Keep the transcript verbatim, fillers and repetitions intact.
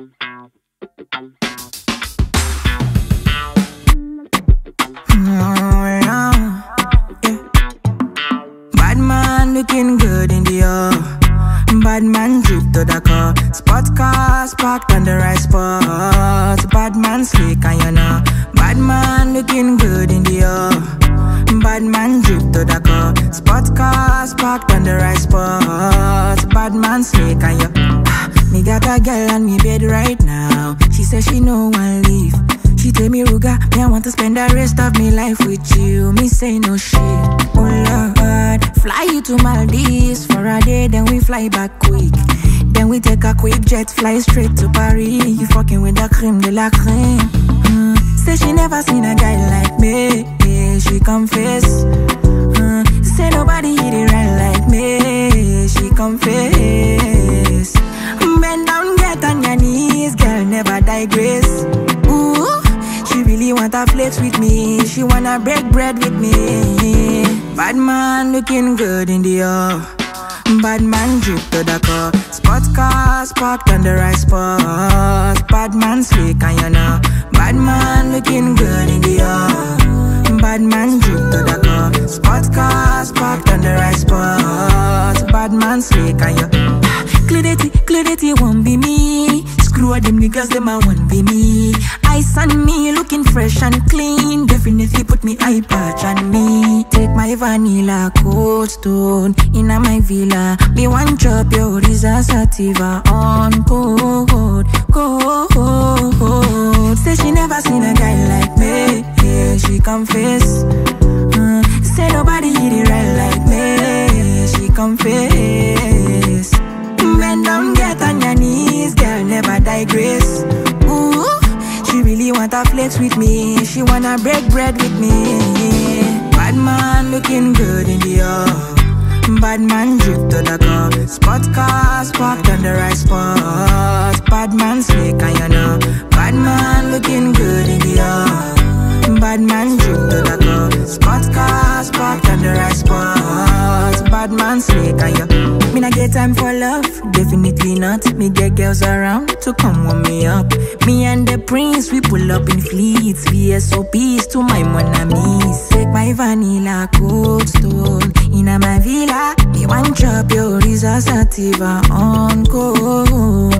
Bad man looking good in the O. Bad man drip to the car. Spot cars parked on the right spot. Bad man slick and you know. Bad man looking good in the O. Bad man drip to the car. Spot cars parked on the right spot. Bad man slick and you. Me got a girl on me bed right now. She says she no one leave. She tell me, Ruger, me I want to spend the rest of me life with you. Me say no shit, oh Lord. Fly you to Maldives for a day, then we fly back quick. Then we take a quick jet, fly straight to Paris. You fucking with the creme de la creme. mm. Say she never seen a guy like me, yeah, she confess. mm. Say nobody hit it right like me, yeah, she confess. Bend down, get on your knees, girl, never digress. Ooh, she really wanna flex with me, she wanna break bread with me. Bad man looking good in the O. Bad man drip to the car. Spot cars parked on the right spot. Bad man slick and you know. Bad man looking good in the O. Bad man drip to the car. Spot cars parked on the right spot. Bad man slick and you. Clarity, clarity won't be me. Screw all them niggas, them I won't be me. Ice on me, looking fresh and clean. Definitely put me eye patch on me. Take my vanilla cold stone in a my villa. Be one chop your Risa sativa on cold, cold. Say she never seen a guy like me, yeah, she confess. mm. Say nobody hit it right like me, yeah, she confess. Bend down, get on your knees, girl, never digress. Ooh, she really wanna flex with me, she wanna break bread with me. Bad man looking good in the O. Bad man drip to the car. Spot cars parked on the right spot. Bad man slick and you know. Bad man looking good in the O. Bad man drip to the car. Spot cars parked on the right spot. Bad man slick and you know. Me not get time for love, definitely not. Me get girls around to come warm me up. Me and the prince, we pull up in fleets. V S O Ps to my mon amis. Take my vanilla cold stone in a my villa. Me one chop your Risa sativa on cold.